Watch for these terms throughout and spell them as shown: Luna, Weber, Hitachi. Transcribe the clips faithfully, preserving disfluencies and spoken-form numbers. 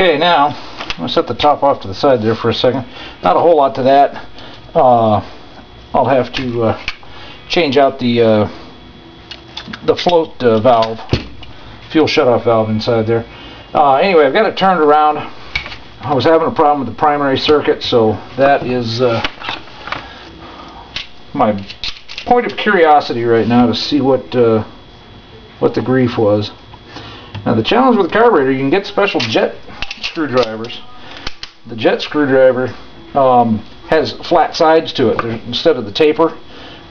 Okay, now I'm going to set the top off to the side there for a second. Not a whole lot to that. Uh, I'll have to uh, change out the uh, the float uh, valve, fuel shutoff valve inside there. Uh, anyway, I've got it turned around. I was having a problem with the primary circuit, so that is uh, my point of curiosity right now, to see what uh, what the grief was. Now, the challenge with the carburetor, you can get special jet screwdrivers. The jet screwdriver um, has flat sides to it instead of the taper.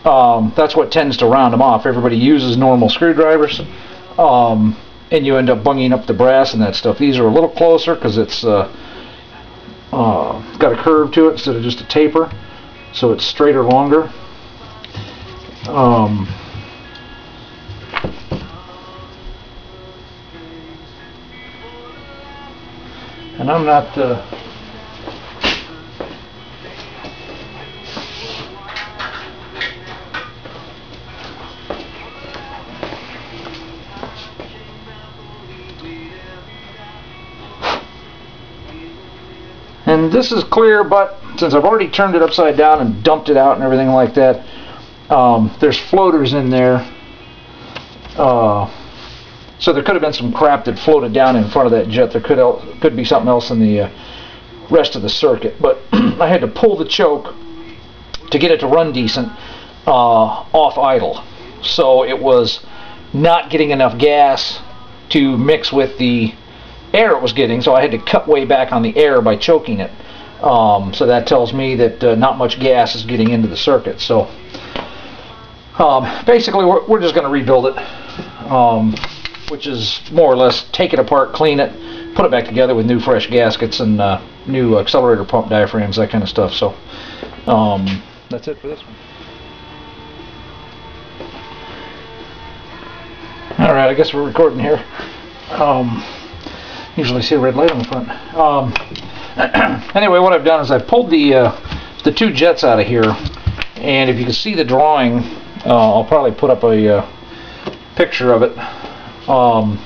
Um, that's what tends to round them off. Everybody uses normal screwdrivers, um, and you end up bunging up the brass and that stuff. These are a little closer because it's uh, uh, got a curve to it instead of just a taper, so it's straighter, longer. Um, and I'm not uh, and this is clear, but since I've already turned it upside down and dumped it out and everything like that, um, there's floaters in there, uh, so there could have been some crap that floated down in front of that jet. There could el could be something else in the uh, rest of the circuit. But I had to pull the choke to get it to run decent uh, off idle. So it was not getting enough gas to mix with the air it was getting, so I had to cut way back on the air by choking it. Um, so that tells me that uh, not much gas is getting into the circuit. So um, basically we're, we're just going to rebuild it. Um, which is more or less take it apart, clean it, put it back together with new fresh gaskets and uh, new accelerator pump diaphragms, that kind of stuff. So um, that's it for this one. Alright, I guess we're recording here. Um, usually see a red light on the front. Um, anyway, what I've done is I've pulled the, uh, the two jets out of here, and if you can see the drawing, uh, I'll probably put up a uh, picture of it. Um,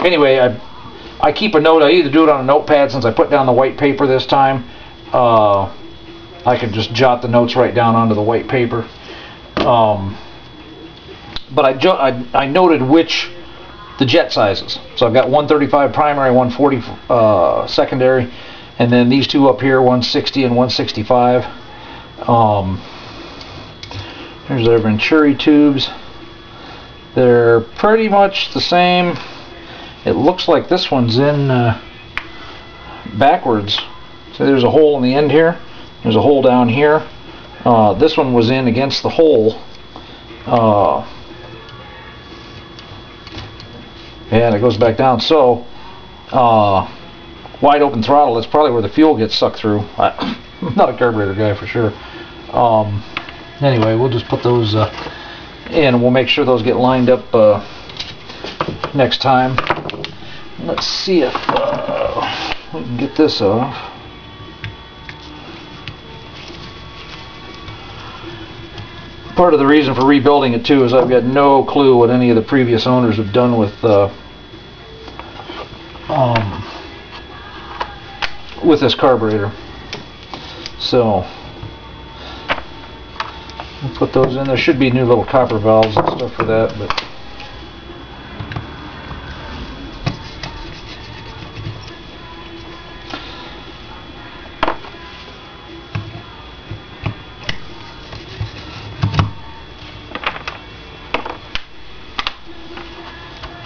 anyway, I I keep a note. I either do it on a notepad, since I put down the white paper this time. Uh, I can just jot the notes right down onto the white paper. Um, but I, jo I I noted which the jet sizes. So I've got one thirty-five primary, one forty uh, secondary, and then these two up here, one sixty and one sixty-five. Um, here's their Venturi tubes. They're pretty much the same. It looks like this one's in uh, backwards. So there's a hole in the end here. There's a hole down here. Uh, this one was in against the hole. Uh, and it goes back down. So uh, wide open throttle, that's probably where the fuel gets sucked through. I'm not a carburetor guy for sure. Um, anyway, we'll just put those... Uh, and we'll make sure those get lined up uh, next time. Let's see if uh, we can get this off. Part of the reason for rebuilding it too is I've got no clue what any of the previous owners have done with uh, um, with this carburetor. So we'll put those in. There should be new little copper valves and stuff for that, but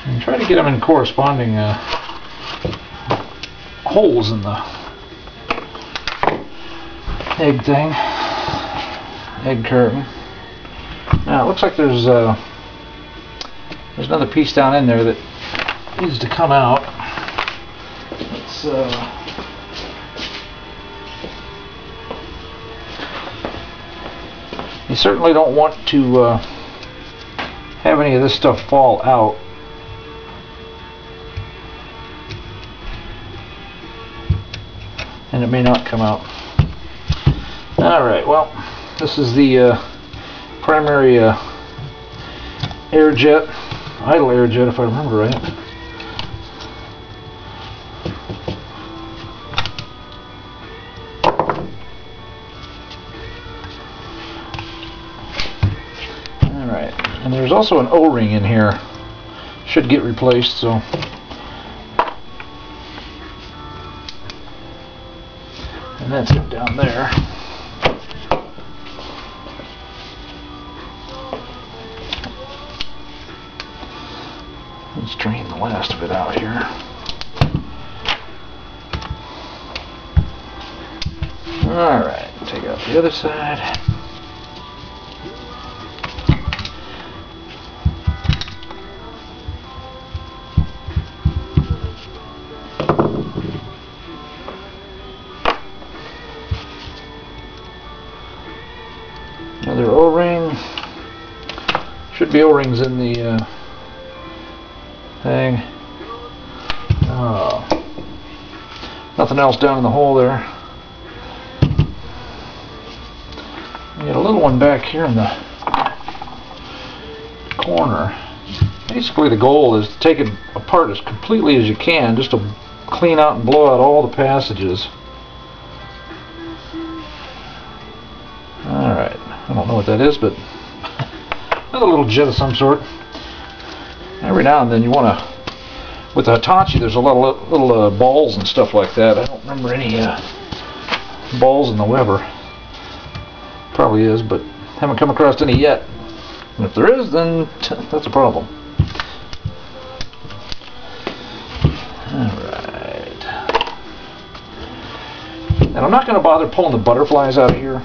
I'm trying to get them in corresponding uh, holes in the egg thing. Egg curtain. Now it looks like there's uh, there's another piece down in there that needs to come out. Let's uh, you certainly don't want to uh, have any of this stuff fall out. And it may not come out. Alright, well, this is the uh, primary uh, air jet, idle air jet if I remember right. also an O-ring in here. Should get replaced, so. And that's it down there. Let's drain the last of it out here. Alright, take out the other side. Another O-ring. Should be O-rings in the uh, thing. Oh. Nothing else down in the hole there. We got a little one back here in the corner. Basically the goal is to take it apart as completely as you can, just to clean out and blow out all the passages. Alright, I don't know what that is, but another little jet of some sort. Every now and then you want to, with the Hitachi there's a lot of little uh, balls and stuff like that. I don't remember any uh, balls in the Weber. Probably is, but haven't come across any yet. And if there is, then t that's a problem. Alright. And I'm not going to bother pulling the butterflies out of here.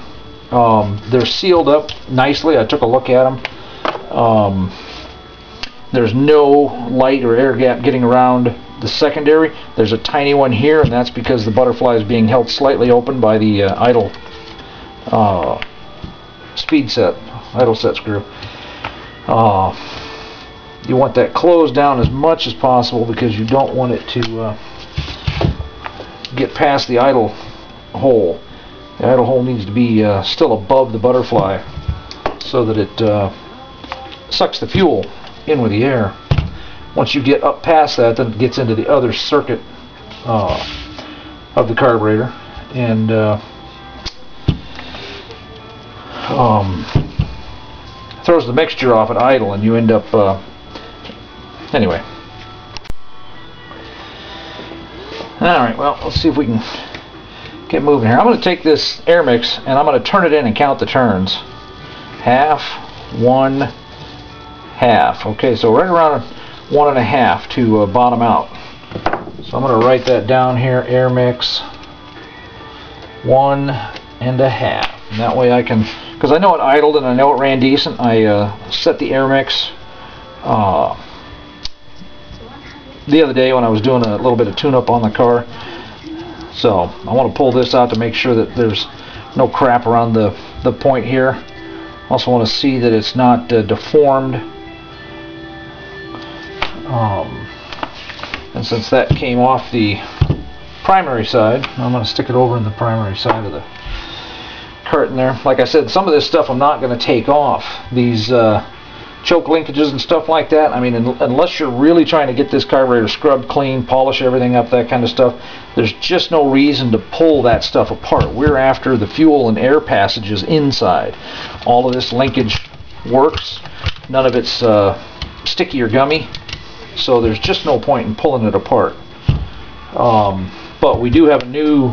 Um, they're sealed up nicely. I took a look at them. Um, there's no light or air gap getting around the secondary. There's a tiny one here, and that's because the butterfly is being held slightly open by the uh, idle uh, speed set, idle set screw. Uh, you want that closed down as much as possible because you don't want it to uh, get past the idle hole. The idle hole needs to be uh, still above the butterfly so that it uh, sucks the fuel in with the air. Once you get up past that, then it gets into the other circuit uh, of the carburetor, and uh, Um, throws the mixture off at idle, and you end up uh, anyway. Alright, well, let's see if we can get moving here. I'm going to take this air mix and I'm going to turn it in and count the turns. Half, one, half. Okay, so right around one and a half to uh, bottom out. So I'm going to write that down here, air mix, one and a half. And that way I can, because I know it idled and I know it ran decent. I uh, set the air mix uh, the other day when I was doing a little bit of tune-up on the car. So I want to pull this out to make sure that there's no crap around the, the point here. Also want to see that it's not uh, deformed. Um, and since that came off the primary side, I'm going to stick it over in the primary side of the curtain there. Like I said, some of this stuff I'm not going to take off. These uh, choke linkages and stuff like that. I mean, un unless you're really trying to get this carburetor scrubbed clean, polish everything up, that kind of stuff, there's just no reason to pull that stuff apart. We're after the fuel and air passages inside. All of this linkage works. None of it's uh, sticky or gummy. So there's just no point in pulling it apart. Um, but we do have a new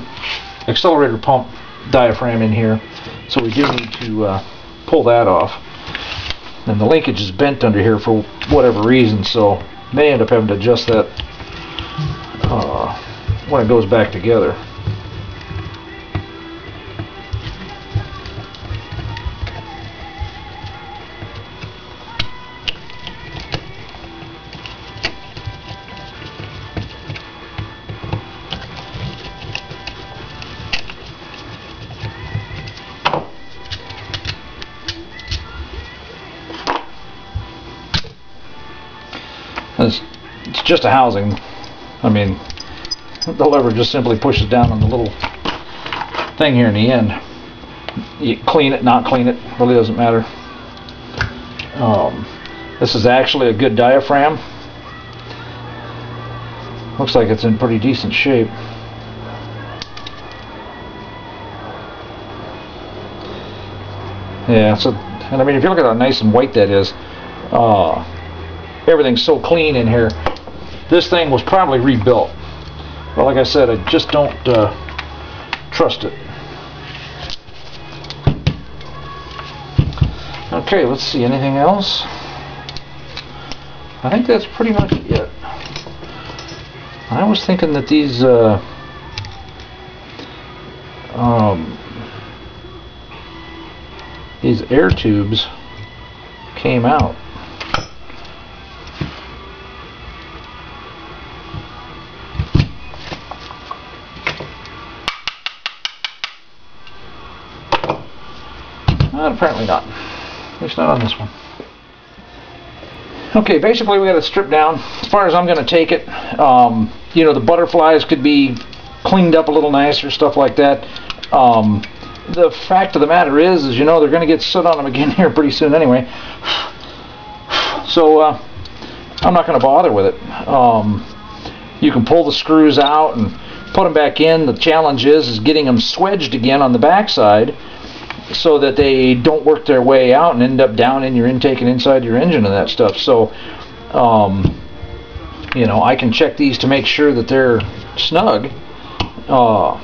accelerator pump diaphragm in here, so we do need to uh, pull that off, and the linkage is bent under here for whatever reason, so may end up having to adjust that uh, when it goes back together. It's, it's just a housing. I mean, the lever just simply pushes down on the little thing here in the end. You clean it, not clean it, really doesn't matter. Um, this is actually a good diaphragm. Looks like it's in pretty decent shape. Yeah, so, and I mean, if you look at how nice and white that is, Uh, everything's so clean in here. This thing was probably rebuilt. But like I said, I just don't uh, trust it. Okay, let's see, anything else? I think that's pretty much it. I was thinking that these uh, um, these air tubes came out. Well, apparently not. At least not on this one. Okay, basically we got to strip down. As far as I'm going to take it, um, you know, the butterflies could be cleaned up a little nicer, stuff like that. Um, the fact of the matter is, is you know, they're going to get soot on them again here pretty soon anyway. So uh, I'm not going to bother with it. Um, you can pull the screws out and put them back in. The challenge is, is getting them swedged again on the backside, so that they don't work their way out and end up down in your intake and inside your engine and that stuff. So, um, you know, I can check these to make sure that they're snug, uh,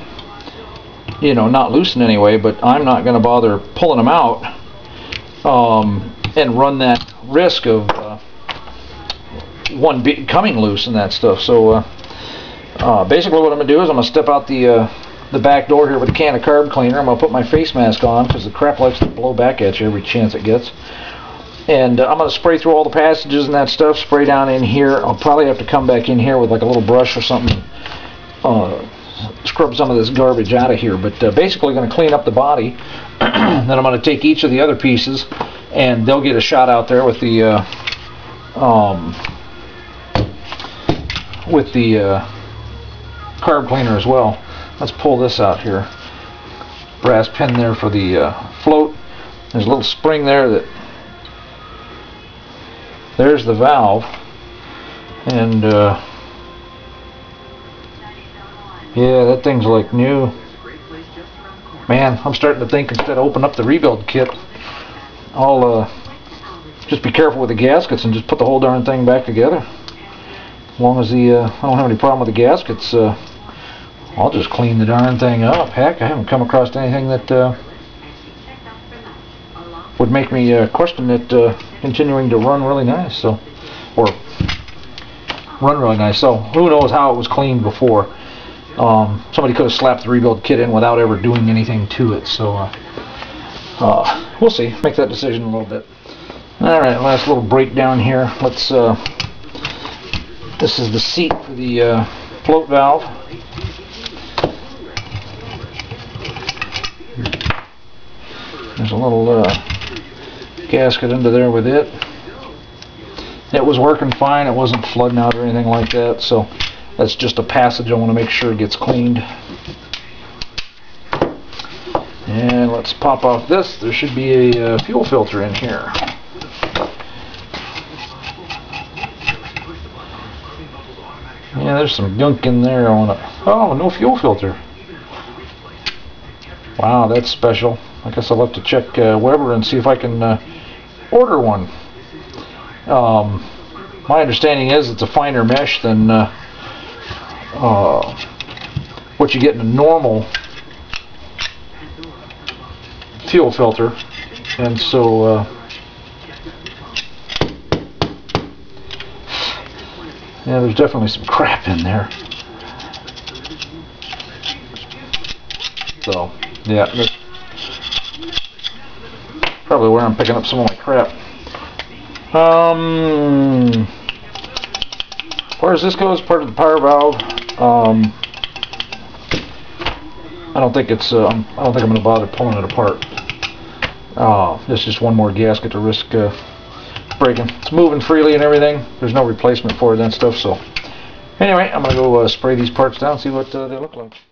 you know, not loose in any way, but I'm not going to bother pulling them out um, and run that risk of uh, one coming loose and that stuff. So, uh, uh, basically what I'm going to do is I'm going to step out the... Uh, the back door here with a can of carb cleaner. I'm going to put my face mask on because the crap likes to blow back at you every chance it gets. And uh, I'm going to spray through all the passages and that stuff, spray down in here. I'll probably have to come back in here with like a little brush or something, uh, scrub some of this garbage out of here. But uh, basically going to clean up the body. Then I'm going to take each of the other pieces and they'll get a shot out there with the uh, um, with the uh, carb cleaner as well. Let's pull this out here. Brass pin there for the uh, float. There's a little spring there that... There's the valve. And, uh... yeah, that thing's like new. Man, I'm starting to think instead of open up the rebuild kit, I'll, uh... just be careful with the gaskets and just put the whole darn thing back together. As long as the, uh... I don't have any problem with the gaskets, uh... I'll just clean the darn thing up. Heck, I haven't come across anything that uh, would make me uh, question it uh, continuing to run really nice. So, or run really nice. So, who knows how it was cleaned before? Um, somebody could have slapped the rebuild kit in without ever doing anything to it. So, uh, uh, we'll see. Make that decision in a little bit. All right, last little breakdown here. Let's. Uh, this is the seat for the uh, float valve. There's a little uh, gasket under there with it. It was working fine. It wasn't flooding out or anything like that. So that's just a passage I want to make sure it gets cleaned. And let's pop off this. There should be a uh, fuel filter in here. Yeah, there's some gunk in there. On it. Oh, no fuel filter. Wow, that's special. I guess I'll have to check uh, Weber and see if I can uh, order one. Um, my understanding is it's a finer mesh than uh, uh, what you get in a normal fuel filter, and so uh, yeah, there's definitely some crap in there. So yeah. That's probably where I'm picking up some of my crap. Um, where does this go? It's part of the power valve. Um, I don't think it's. Uh, I don't think I'm going to bother pulling it apart. Oh, it's just one more gasket to risk uh, breaking. It's moving freely and everything. There's no replacement for it and stuff. So, anyway, I'm going to go uh, spray these parts down, see what uh, they look like.